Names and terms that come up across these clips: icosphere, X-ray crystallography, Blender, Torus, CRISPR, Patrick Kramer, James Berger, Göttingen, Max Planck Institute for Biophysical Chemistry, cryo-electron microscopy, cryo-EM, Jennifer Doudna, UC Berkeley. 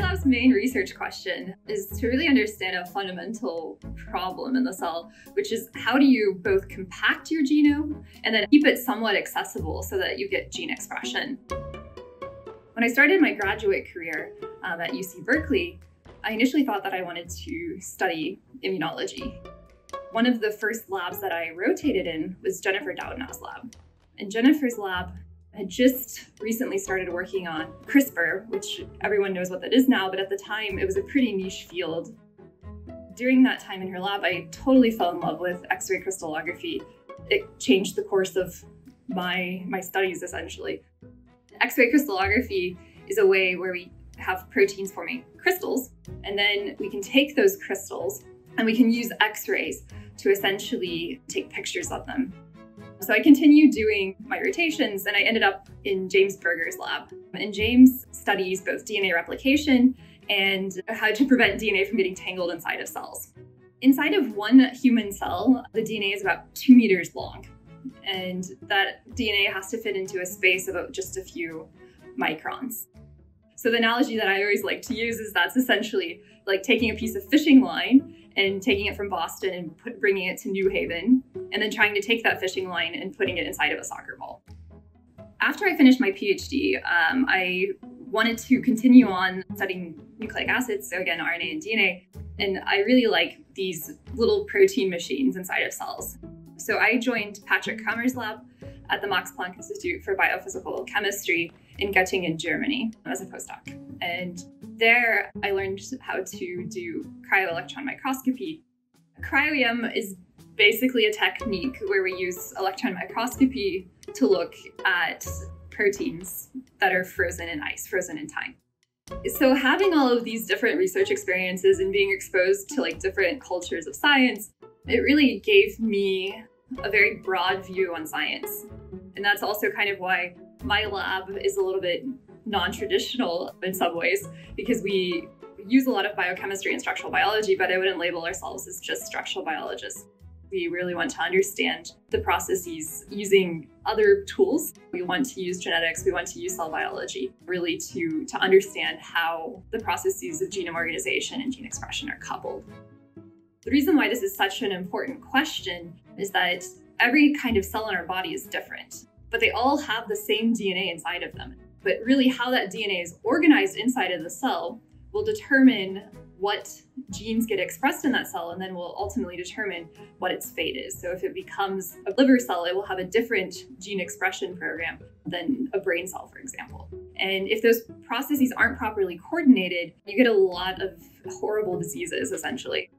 lab's main research question is to really understand a fundamental problem in the cell, which is how do you both compact your genome and then keep it somewhat accessible so that you get gene expression. When I started my graduate career at UC Berkeley, I initially thought that I wanted to study immunology. One of the first labs that I rotated in was Jennifer Doudna's lab. And Jennifer's lab had just recently started working on CRISPR, which everyone knows what that is now, but at the time it was a pretty niche field. During that time in her lab, I totally fell in love with X-ray crystallography. It changed the course of my studies, essentially. X-ray crystallography is a way where we have proteins forming crystals, and then we can take those crystals and we can use X-rays to essentially take pictures of them. So I continued doing my rotations and I ended up in James Berger's lab. And James studies both DNA replication and how to prevent DNA from getting tangled inside of cells. Inside of one human cell, the DNA is about 2 meters long. And that DNA has to fit into a space of just a few microns. So the analogy that I always like to use is that's essentially like taking a piece of fishing line and taking it from Boston and bringing it to New Haven, and then trying to take that fishing line and putting it inside of a soccer ball. After I finished my PhD, I wanted to continue on studying nucleic acids, so again, RNA and DNA, and I really like these little protein machines inside of cells. So I joined Patrick Kramer's lab at the Max Planck Institute for Biophysical Chemistry in Göttingen, Germany, as a postdoc. And there I learned how to do cryo-electron microscopy. Cryo-EM is basically a technique where we use electron microscopy to look at proteins that are frozen in ice, frozen in time. So having all of these different research experiences and being exposed to like different cultures of science, it really gave me a very broad view on science. And that's also kind of why my lab is a little bit non-traditional in some ways, because we use a lot of biochemistry and structural biology, but I wouldn't label ourselves as just structural biologists. We really want to understand the processes using other tools. We want to use genetics, we want to use cell biology, really to understand how the processes of genome organization and gene expression are coupled. The reason why this is such an important question is that every kind of cell in our body is different, but they all have the same DNA inside of them. But really how that DNA is organized inside of the cell will determine what genes get expressed in that cell, and then will ultimately determine what its fate is. So if it becomes a liver cell, it will have a different gene expression program than a brain cell, for example. And if those processes aren't properly coordinated, you get a lot of horrible diseases, essentially.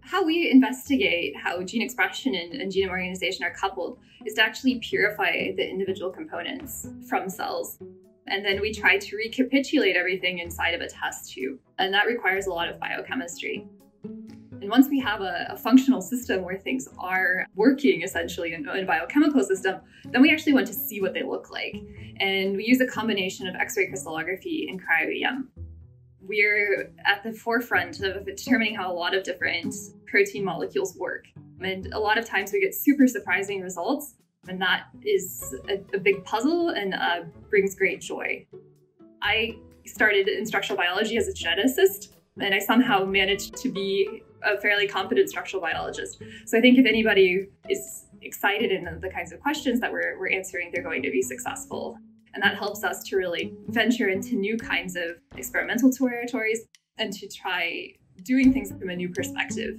How we investigate how gene expression and genome organization are coupled is to actually purify the individual components from cells. And then we try to recapitulate everything inside of a test tube. And that requires a lot of biochemistry. And once we have a functional system where things are working, essentially, in a biochemical system, then we actually want to see what they look like. And we use a combination of X-ray crystallography and cryo-EM. We're at the forefront of determining how a lot of different protein molecules work. And a lot of times we get super surprising results. And that is a big puzzle and brings great joy. I started in structural biology as a geneticist, and I somehow managed to be a fairly competent structural biologist. So I think if anybody is excited in the kinds of questions that we're answering, they're going to be successful. And that helps us to really venture into new kinds of experimental territories and to try doing things from a new perspective.